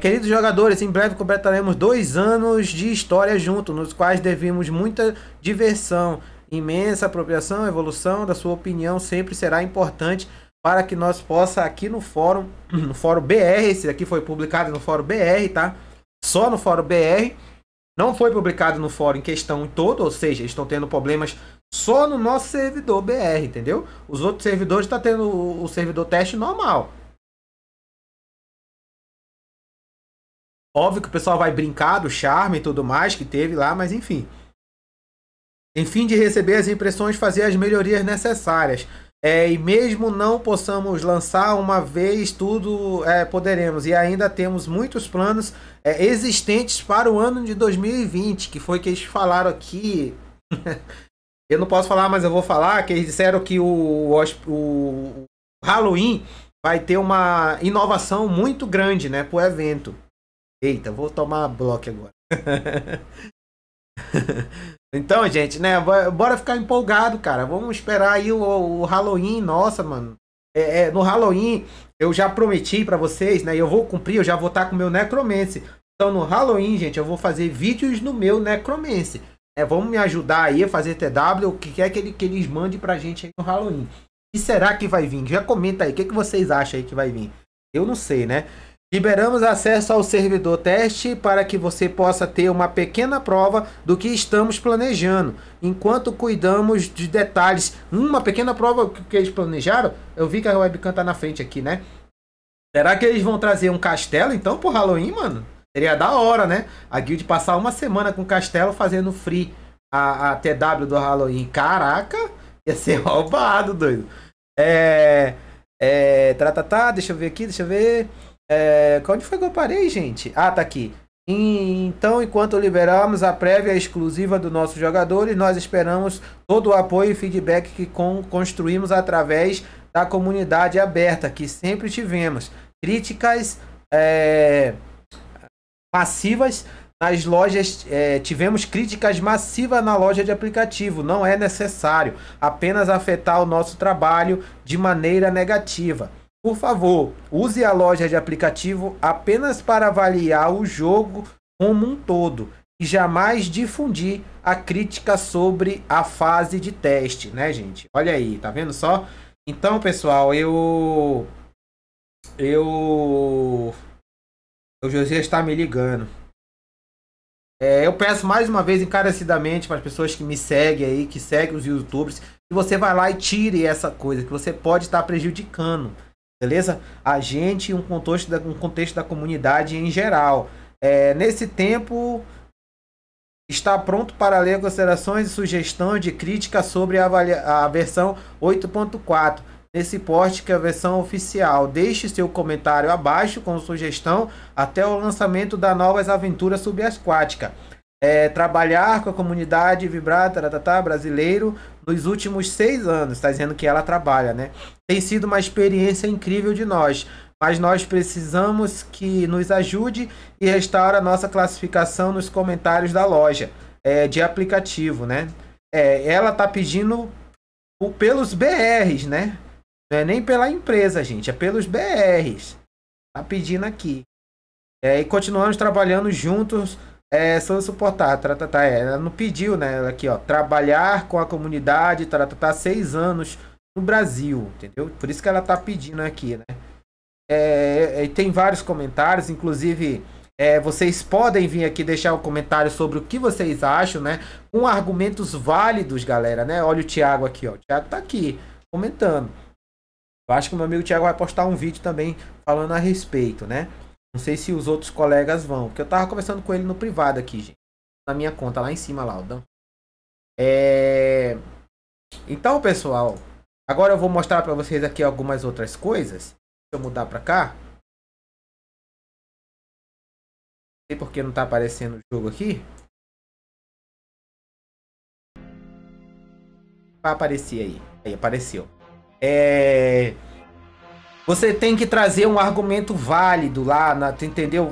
Queridos jogadores, em breve completaremos 2 anos de história junto, nos quais devemos muita diversão, imensa apropriação, evolução da sua opinião sempre será importante para que nós possa aqui no fórum BR, esse aqui foi publicado no fórum BR, tá? Só no fórum BR, não foi publicado no fórum em questão todo, ou seja, estão tendo problemas só no nosso servidor BR, entendeu? Os outros servidores estão tendo o servidor teste normal. Óbvio que o pessoal vai brincar do charme e tudo mais que teve lá, mas enfim. Em fim de receber as impressões, fazer as melhorias necessárias. E mesmo não possamos lançar uma vez tudo, poderemos. E ainda temos muitos planos existentes para o ano de 2020, que foi que eles falaram aqui. Eu não posso falar, mas eu vou falar, que eles disseram que o Halloween vai ter uma inovação muito grande, né, para o evento. Eita, vou tomar bloco agora. Então, gente, né? Bora ficar empolgado, cara. Vamos esperar aí o Halloween. Nossa, mano. No Halloween, eu já prometi pra vocês, né? Eu vou cumprir, eu já vou estar com o meu Necromancy. Então, no Halloween, gente, eu vou fazer vídeos no meu Necromancy. Vamos me ajudar aí a fazer TW, o que quer que eles mandem pra gente aí no Halloween. E será que vai vir? Já comenta aí. O que vocês acham aí que vai vir? Eu não sei, né? Liberamos acesso ao servidor teste para que você possa ter uma pequena prova do que estamos planejando, enquanto cuidamos de detalhes. Uma pequena prova que eles planejaram, eu vi que a webcam tá na frente aqui, né? Será que eles vão trazer um castelo então pro Halloween, mano? Seria da hora, né? A guild passar uma semana com o castelo fazendo free a TW do Halloween. Caraca, ia ser roubado, doido. Deixa eu ver aqui, onde foi que eu parei, gente? Ah, tá aqui. Então, enquanto liberamos a prévia exclusiva do nosso jogador, nós esperamos todo o apoio e feedback que construímos através da comunidade aberta que sempre tivemos. Críticas massivas nas lojas, tivemos críticas massivas na loja de aplicativo. Não é necessário apenas afetar o nosso trabalho de maneira negativa. Por favor, use a loja de aplicativo apenas para avaliar o jogo como um todo e jamais difundir a crítica sobre a fase de teste, né, gente? Olha aí, tá vendo só? Então, pessoal, o Josias está me ligando. Eu peço mais uma vez encarecidamente para as pessoas que me seguem aí, que seguem os youtubers, que você vai lá e tire essa coisa, que você pode estar prejudicando. Beleza? A gente e um contexto da comunidade em geral. Nesse tempo, está pronto para ler considerações e sugestões de crítica sobre a versão 8.4. Nesse porte que é a versão oficial. Deixe seu comentário abaixo com sugestão até o lançamento da Novas Aventuras Subasquática. Trabalhar com a comunidade Vibrar brasileiro nos últimos 6 anos, está dizendo que ela trabalha, né? Tem sido uma experiência incrível de nós, mas nós precisamos que nos ajude e restaure a nossa classificação nos comentários da loja de aplicativo, né? Ela está pedindo pelos BRs, né? Não é nem pela empresa, gente. É pelos BRs. Tá pedindo aqui. É, e continuamos trabalhando juntos, sem suportar. Ela não pediu, né? Ela aqui, ó. Trabalhar com a comunidade, 6 anos no Brasil, entendeu? Por isso que ela tá pedindo aqui, né? Tem vários comentários, inclusive... vocês podem vir aqui deixar um comentário sobre o que vocês acham, né? Com argumentos válidos, galera, né? Olha o Thiago aqui, ó. O Thiago tá aqui comentando. Eu acho que o meu amigo Thiago vai postar um vídeo também falando a respeito, né? Não sei se os outros colegas vão, porque eu tava conversando com ele no privado aqui, gente. Na minha conta, lá em cima, lá, ó. Então, pessoal, agora eu vou mostrar pra vocês aqui algumas outras coisas. Deixa eu mudar pra cá. Não sei porque não tá aparecendo o jogo aqui. Vai aparecer aí. Aí apareceu. Você tem que trazer um argumento válido lá, entendeu?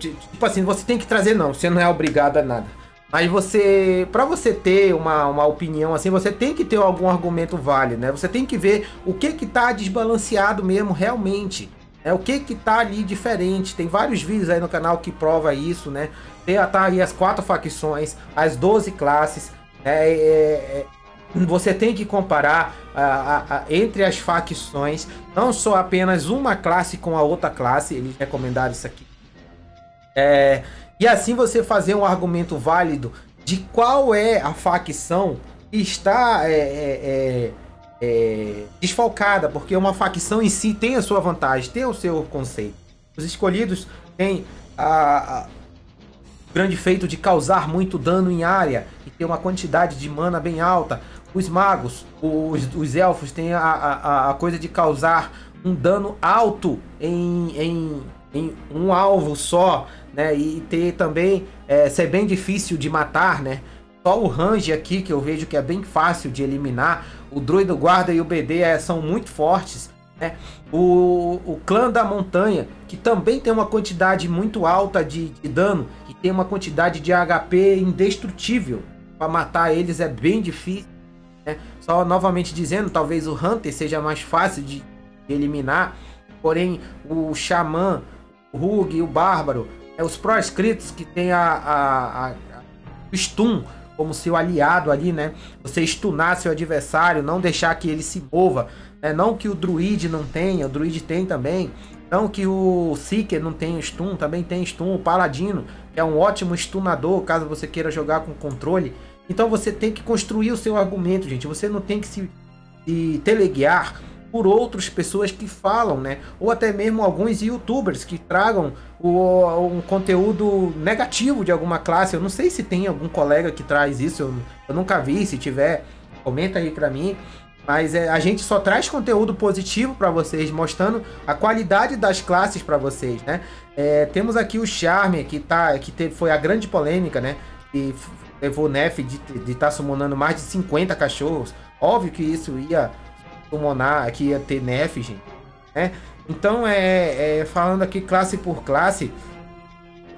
Tipo assim, você tem que trazer não. Você não é obrigado a nada. Mas você, para você ter uma opinião assim, você tem que ter algum argumento válido, né? Você tem que ver o que que tá desbalanceado mesmo realmente. O que que tá ali diferente. Tem vários vídeos aí no canal que prova isso, né? Tá aí as 4 facções, as 12 classes. Você tem que comparar entre as facções, não só apenas uma classe com a outra classe. Eles recomendaram isso aqui. E assim você fazer um argumento válido de qual é a facção que está... desfalcada, porque uma facção em si tem a sua vantagem, tem o seu conceito. Os escolhidos têm o grande feito de causar muito dano em área e ter uma quantidade de mana bem alta. Os magos, os elfos têm a coisa de causar um dano alto em um alvo só, né? E ter também ser bem difícil de matar, né? Só o range aqui que eu vejo que é bem fácil de eliminar. O druido, guarda e o BD são muito fortes, né? O clã da montanha, que também tem uma quantidade muito alta de dano e tem uma quantidade de HP indestrutível. Para matar eles é bem difícil, né? Só novamente dizendo, talvez o hunter seja mais fácil de eliminar. Porém, o xamã, o rogue e o bárbaro, os proscritos que tem o stun como seu aliado ali, né? Você stunar seu adversário, não deixar que ele se mova, né? Não que o druid não tenha, o druid tem também. Não que o seeker não tenha stun, também tem stun. O paladino é um ótimo stunador, caso você queira jogar com controle. Então você tem que construir o seu argumento, gente. Você não tem que se teleguiar por outras pessoas que falam, né? Ou até mesmo alguns youtubers que tragam um conteúdo negativo de alguma classe. Eu não sei se tem algum colega que traz isso, eu nunca vi. Se tiver, comenta aí pra mim. Mas a gente só traz conteúdo positivo pra vocês, mostrando a qualidade das classes pra vocês, né? Temos aqui o Charme, que foi a grande polêmica, né? Que levou o Nef de estar summonando mais de 50 cachorros. Óbvio que isso ia... Monar aqui ia ter nef, gente, né? Então falando aqui classe por classe,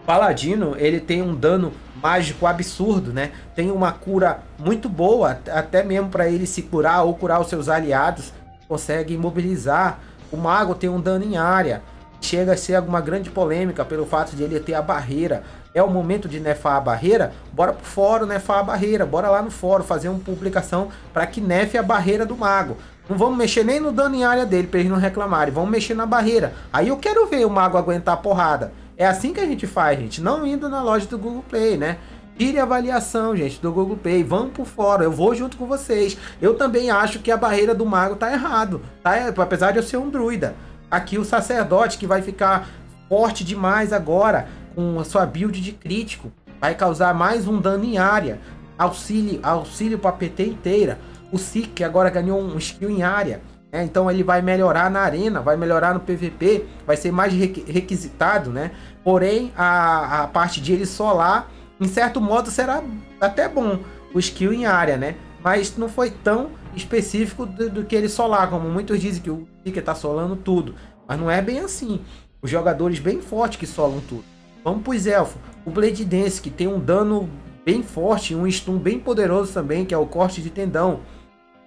paladino ele tem um dano mágico absurdo, né? Tem uma cura muito boa, até mesmo para ele se curar ou curar os seus aliados, consegue imobilizar. O mago tem um dano em área, chega a ser alguma grande polêmica pelo fato de ele ter a barreira. É o momento de nefar a barreira? Bora pro fórum nefar a barreira, bora lá no fórum fazer uma publicação para que nefe a barreira do mago. Não vamos mexer nem no dano em área dele, para eles não reclamarem. Vamos mexer na barreira. Aí eu quero ver o mago aguentar a porrada. É assim que a gente faz, gente. Não indo na loja do Google Play, né? Tire a avaliação, gente, do Google Play. Vamos por fora. Eu vou junto com vocês. Eu também acho que a barreira do mago tá errado. Tá? Apesar de eu ser um druida. Aqui o sacerdote, que vai ficar forte demais agora com a sua build de crítico. Vai causar mais um dano em área. Auxílio para a PT inteira. O Seek agora ganhou um skill em área, né? Então ele vai melhorar na arena, vai melhorar no PVP, vai ser mais requisitado, né? Porém, a parte de ele solar, em certo modo, será até bom o skill em área, né? Mas não foi tão específico do que ele solar, como muitos dizem que o Seek tá solando tudo. Mas não é bem assim. Os jogadores bem fortes que solam tudo. Vamos pros elfos. O Blade Dance, que tem um dano bem forte, um stun bem poderoso também, que é o corte de tendão.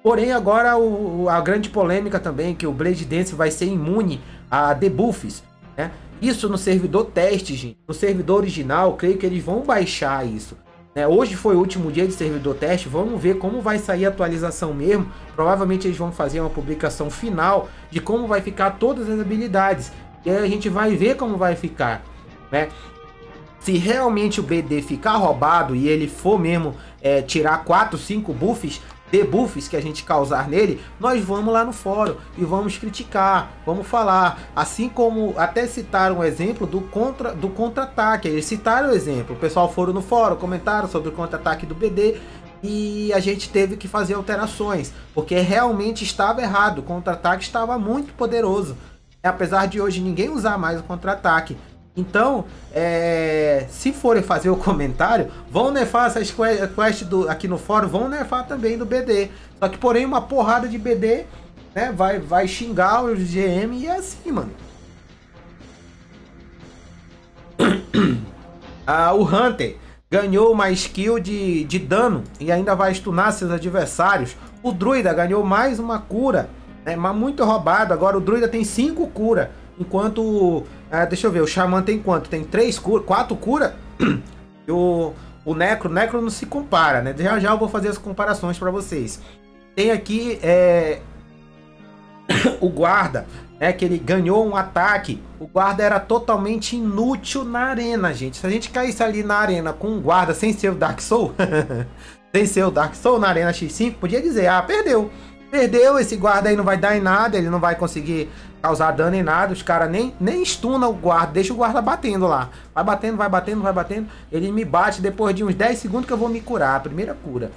Porém, agora a grande polêmica também, que o Blade Dance vai ser imune a debuffs, né? Isso no servidor teste, gente. No servidor original, creio que eles vão baixar isso, né? Hoje foi o último dia de servidor teste. Vamos ver como vai sair a atualização mesmo. Provavelmente eles vão fazer uma publicação final de como vai ficar todas as habilidades. E aí a gente vai ver como vai ficar, né? Se realmente o BD ficar roubado e ele for mesmo tirar 4, 5 buffs, debuffs que a gente causar nele, nós vamos lá no fórum e vamos criticar, vamos falar, assim como até citaram o exemplo do contra-ataque. Eles citaram o exemplo, o pessoal foram no fórum, comentaram sobre o contra-ataque do BD e a gente teve que fazer alterações, porque realmente estava errado, o contra-ataque estava muito poderoso, apesar de hoje ninguém usar mais o contra-ataque. Então, se forem fazer o comentário, vão nefar essas quests aqui no fórum, vão nefar também do BD. Só que, porém, uma porrada de BD, né, vai xingar o GM e é assim, mano. O Hunter ganhou uma skill de dano e ainda vai stunar seus adversários. O Druida ganhou mais uma cura, né, mas muito roubado. Agora o Druida tem 5 curas. Enquanto, deixa eu ver, o Xamã tem quanto? Tem 3 curas, 4 curas? E o Necro não se compara, né? Já eu vou fazer as comparações para vocês. Tem aqui o Guarda, né? Que ele ganhou um ataque. O Guarda era totalmente inútil na arena, gente. Se a gente caísse ali na arena com um Guarda sem ser o Dark Soul, sem ser o Dark Soul na arena X5, podia dizer, ah, perdeu. Perdeu, esse Guarda aí não vai dar em nada, ele não vai conseguir causar dano em nada, os caras nem stunam o Guarda, deixa o Guarda batendo lá. Vai batendo, vai batendo, vai batendo, ele me bate depois de uns 10 segundos que eu vou me curar, a primeira cura.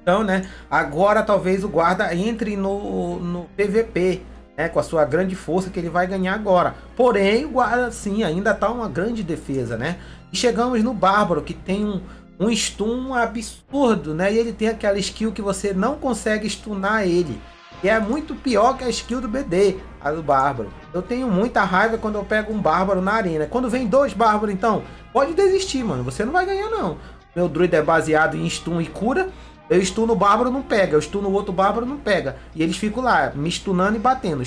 Então, né, agora talvez o Guarda entre no PVP, né, com a sua grande força que ele vai ganhar agora. Porém, o Guarda, sim, ainda tá uma grande defesa, né. E chegamos no Bárbaro, que tem um stun absurdo, né? E ele tem aquela skill que você não consegue stunar ele. E é muito pior que a skill do BD, a do Bárbaro. Eu tenho muita raiva quando eu pego um Bárbaro na arena. Quando vem 2 Bárbaros, então, pode desistir, mano. Você não vai ganhar, não. Meu druida é baseado em stun e cura. Eu stuno o Bárbaro, não pega. Eu stuno o outro Bárbaro, não pega. E eles ficam lá, me stunando e batendo.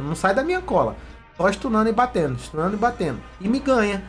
Não sai da minha cola. Só stunando e batendo. E me ganha.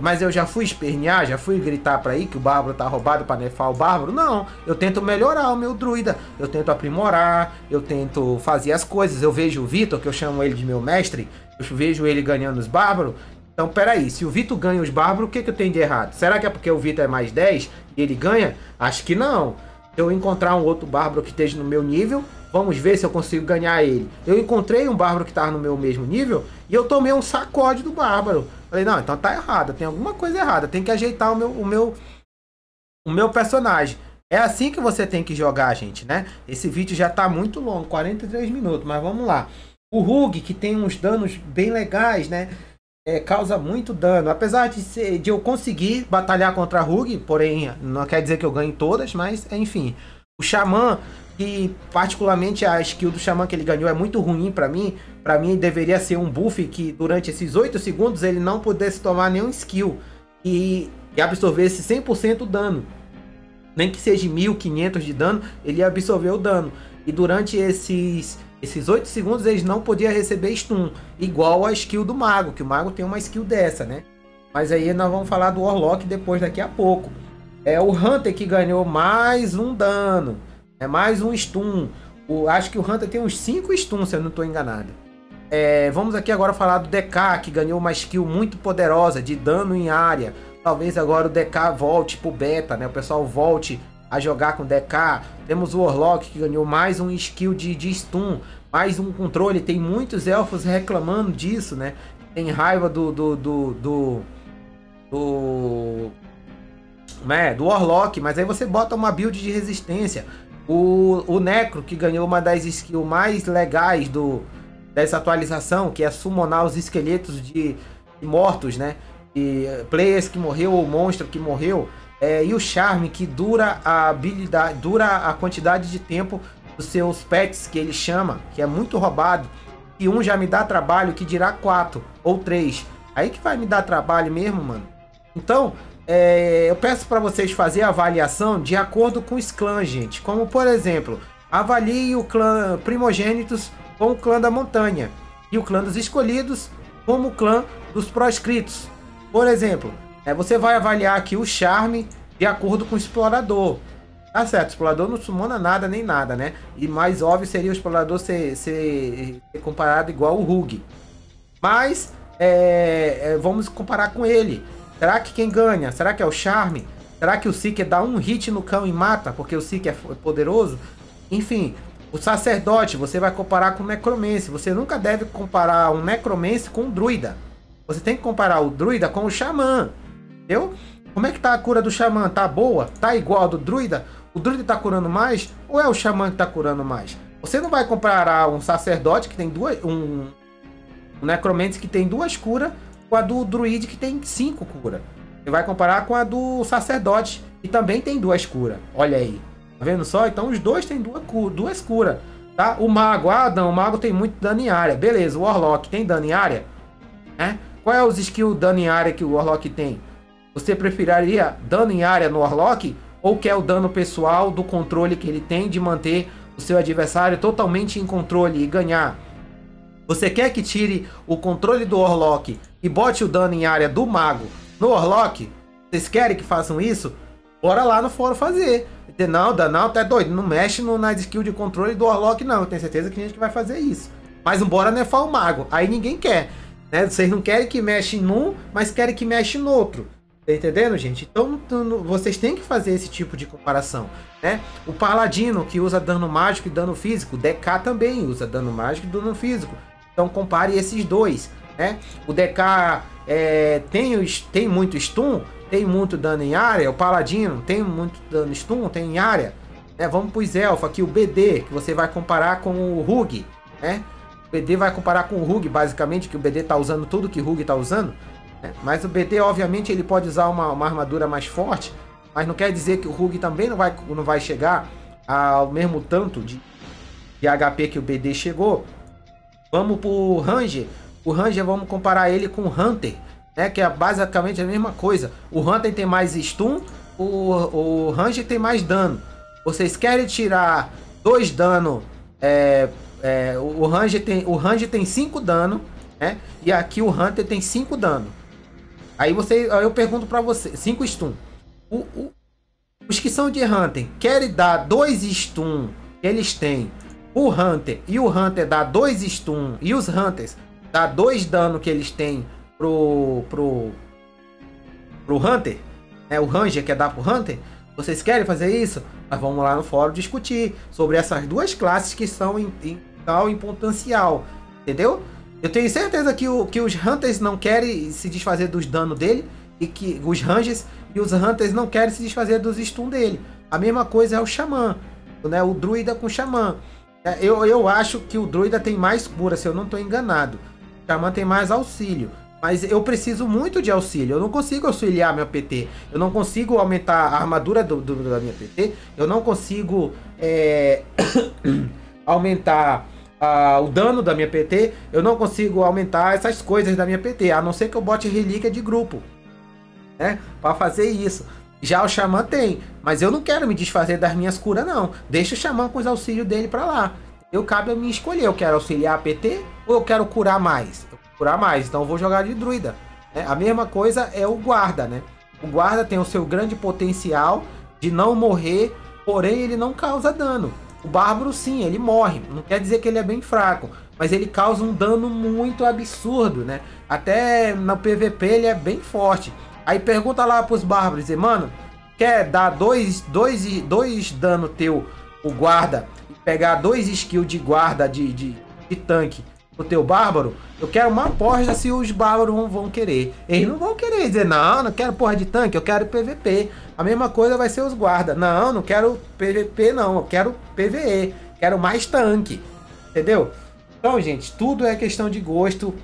Mas eu já fui espernear, já fui gritar pra aí que o Bárbaro tá roubado pra nefar o Bárbaro? Não, eu tento melhorar o meu druida, eu tento aprimorar, eu tento fazer as coisas. Eu vejo o Vitor, que eu chamo ele de meu mestre, eu vejo ele ganhando os Bárbaros. Então peraí, se o Vitor ganha os Bárbaros, o que que eu tenho de errado? Será que é porque o Vitor é mais 10 e ele ganha? Acho que não. Se eu encontrar um outro Bárbaro que esteja no meu nível, vamos ver se eu consigo ganhar ele. Eu encontrei um Bárbaro que tava no meu mesmo nível e eu tomei um sacode do Bárbaro. Falei, não, então tá errado, tem alguma coisa errada, tem que ajeitar o meu personagem. É assim que você tem que jogar, gente, né? Esse vídeo já tá muito longo, 43 minutos, mas vamos lá. O Rug, que tem uns danos bem legais, né? Causa muito dano, apesar de eu conseguir batalhar contra a Rug, porém, não quer dizer que eu ganhe todas, mas enfim. O Xamã, que particularmente a skill do Xamã que ele ganhou é muito ruim pra mim. Pra mim deveria ser um buff que durante esses 8 segundos ele não pudesse tomar nenhum skill e absorvesse 100% do dano. Nem que seja 1500 de dano, ele absorveu o dano. E durante esses 8 segundos eles não podiam receber stun. Igual a skill do Mago, que o Mago tem uma skill dessa, né? Mas aí nós vamos falar do Warlock depois, daqui a pouco. É o Hunter que ganhou mais um dano, é mais um stun. Acho que o Hunter tem uns 5 stuns, se eu não estou enganado. Vamos aqui agora falar do DK, que ganhou uma skill muito poderosa de dano em área. Talvez agora o DK volte pro beta, né? O pessoal volte a jogar com o DK. Temos o Warlock, que ganhou mais um skill de stun, mais um controle. Tem muitos elfos reclamando disso, né? Tem raiva do Warlock, mas aí você bota uma build de resistência. O Necro, que ganhou uma das skills mais legais dessa atualização, que é summonar os esqueletos de mortos, né? E players que morreu ou monstro que morreu. E o Charme, que dura a habilidade, dura a quantidade de tempo dos seus pets, que ele chama, que é muito roubado. E um já me dá trabalho, que dirá 4 ou 3. Aí que vai me dar trabalho mesmo, mano. Então, eu peço para vocês fazer a avaliação de acordo com os clãs, gente. Como, por exemplo, Avalie o clã Primogênitos como o clã da Montanha e o clã dos Escolhidos como o clã dos Proscritos. Por exemplo, você vai avaliar aqui o Charme de acordo com o Explorador. Tá certo, o Explorador não sumona nada nem nada, né? E mais óbvio seria o Explorador ser comparado igual o Rogue. Mas vamos comparar com ele. Será que quem ganha? Será que é o Charme? Será que o Seeker dá um hit no cão e mata, porque o Seeker é poderoso? Enfim, o Sacerdote você vai comparar com o Necromancer. Você nunca deve comparar um Necromancer com um Druida. Você tem que comparar o Druida com o Xamã, entendeu? Como é que tá a cura do Xamã? Tá boa? Tá igual a do Druida? O Druida tá curando mais? Ou é o Xamã que tá curando mais? Você não vai comparar um Sacerdote que tem um Necromancer que tem 2 curas com a do Druide que tem 5 curas. Você vai comparar com a do Sacerdote, que também tem 2 curas. Olha aí. Tá vendo só? Então os dois tem 2 curas. Tá? O Mago. Ah, não. O Mago tem muito dano em área. Beleza. O Warlock tem dano em área? Né? Qual é os skills dano em área que o Warlock tem? Você preferiria dano em área no Warlock? Ou quer o dano pessoal do controle que ele tem de manter o seu adversário totalmente em controle e ganhar? Você quer que tire o controle do Warlock e bote o dano em área do Mago no Warlock? Vocês querem que façam isso? Bora lá no fórum fazer. Não, Danal tá doido. Não mexe na skill de controle do Warlock, não. Eu tenho certeza que a gente vai fazer isso. Mas bora nefar o Mago. Aí ninguém quer. Né? Vocês não querem que mexe num, mas querem que mexe no outro. Tá entendendo, gente? Então, vocês têm que fazer esse tipo de comparação. Né? O Paladino, que usa dano mágico e dano físico. O DK também usa dano mágico e dano físico. Então, compare esses dois. Né? O DK... tem muito stun, tem muito dano em área. O Paladino tem muito dano stun, tem em área, né? Vamos para os Elfos aqui, o BD, que você vai comparar com o Rogue, né? O BD vai comparar com o Rogue, basicamente, que o BD tá usando tudo que o Rogue tá usando, né? Mas o BD, obviamente, ele pode usar uma armadura mais forte, mas não quer dizer que o Rogue também não vai chegar ao mesmo tanto de HP que o BD chegou. Vamos para o Ranger. O Ranger, vamos comparar ele com o Hunter, né? Que é basicamente a mesma coisa. O Hunter tem mais stun, o Ranger tem mais dano. Vocês querem tirar 2 dano? O Ranger tem 5 dano, né? E aqui o Hunter tem 5 dano. Aí eu pergunto para você, 5 stun. Os que são de Hunter querem dar 2 stun que eles têm. O Hunter e o Hunter dá 2 stun e os Hunters dá 2 dano que eles têm pro Hunter, né? O Ranger quer dar pro Hunter. Vocês querem fazer isso? Mas vamos lá no fórum discutir sobre essas 2 classes que são em potencial, entendeu? Eu tenho certeza que os Hunters não querem se desfazer dos danos dele, e que os Rangers e os Hunters não querem se desfazer dos stun dele. A mesma coisa é o Xamã, né? O Druida com o Xamã. Eu acho que o Druida tem mais cura, se eu não estou enganado. O Xamã tem mais auxílio, mas eu preciso muito de auxílio. Eu não consigo auxiliar meu PT, eu não consigo aumentar a armadura da minha PT, eu não consigo aumentar o dano da minha PT, eu não consigo aumentar essas coisas da minha PT, a não ser que eu bote relíquia de grupo, né, para fazer isso. Já o Xamã tem, mas eu não quero me desfazer das minhas curas, não. Deixa o Xamã com os auxílios dele para lá. Cabe a mim escolher, eu quero auxiliar a PT ou eu quero curar mais? Eu quero curar mais, então eu vou jogar de Druida, né? A mesma coisa é o Guarda, né? O Guarda tem o seu grande potencial de não morrer, porém ele não causa dano. O Bárbaro sim, ele morre, não quer dizer que ele é bem fraco, mas ele causa um dano muito absurdo, né? Até no PVP ele é bem forte. Aí pergunta lá pros Bárbaros, dizer, mano, quer dar dois dano teu, o Guarda, pegar 2 skills de guarda de tanque pro teu bárbaro? Eu quero uma aposta se os bárbaros vão querer. Eles não vão querer dizer, não quero porra de tanque, eu quero PVP. A mesma coisa vai ser os guardas. Não quero PVP não, eu quero PVE, quero mais tanque. Entendeu? Então, gente, tudo é questão de gosto,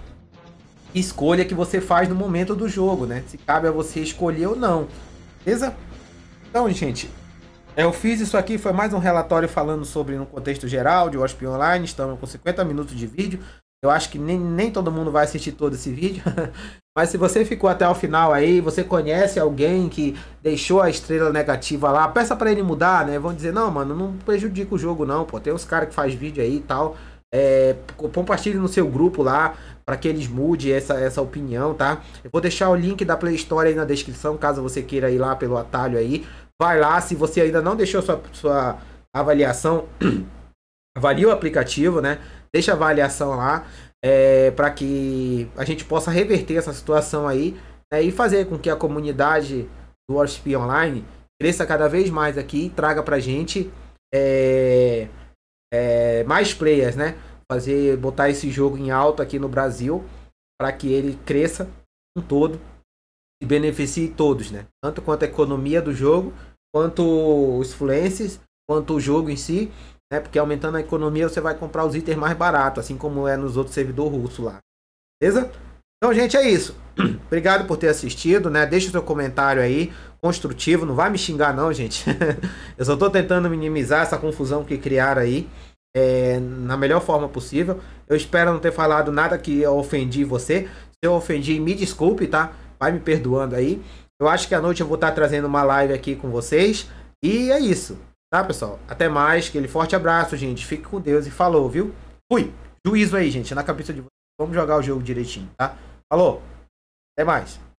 escolha que você faz no momento do jogo, né? Se cabe a você escolher ou não. Beleza? Então, gente, eu fiz isso aqui, foi mais um relatório falando sobre um contexto geral de Warspear Online. Estamos com 50 minutos de vídeo. Eu acho que nem todo mundo vai assistir todo esse vídeo. Mas se você ficou até o final aí, você conhece alguém que deixou a estrela negativa lá, peça pra ele mudar, né? Vão dizer, não, mano, não prejudica o jogo não, pô. Tem uns caras que faz vídeo aí e tal. É, compartilhe no seu grupo lá, pra que eles mudem essa opinião, tá? Eu vou deixar o link da Play Store aí na descrição, caso você queira ir lá pelo atalho aí. Vai lá, se você ainda não deixou sua avaliação, avalie o aplicativo, né? Deixa a avaliação lá. Para que a gente possa reverter essa situação aí, né, e fazer com que a comunidade do Warspear Online cresça cada vez mais aqui e traga pra gente mais players, né? Botar esse jogo em alta aqui no Brasil para que ele cresça um todo e beneficie todos, né? Tanto quanto a economia do jogo, quanto os influencers, quanto o jogo em si. Porque aumentando a economia você vai comprar os itens mais baratos, assim como é nos outros servidores russos lá. Beleza? Então, gente, é isso. Obrigado por ter assistido, né? Deixa o seu comentário aí, construtivo. Não vai me xingar não, gente. Eu só tô tentando minimizar essa confusão que criaram aí, na melhor forma possível. Eu espero não ter falado nada que eu ofendi você. Se eu ofendi, me desculpe, tá? Vai me perdoando aí. Eu acho que à noite eu vou estar trazendo uma live aqui com vocês. E é isso. Tá, pessoal? Até mais. Aquele forte abraço, gente. Fique com Deus e falou, viu? Fui. Juízo aí, gente. Na cabeça de vocês. Vamos jogar o jogo direitinho, tá? Falou. Até mais.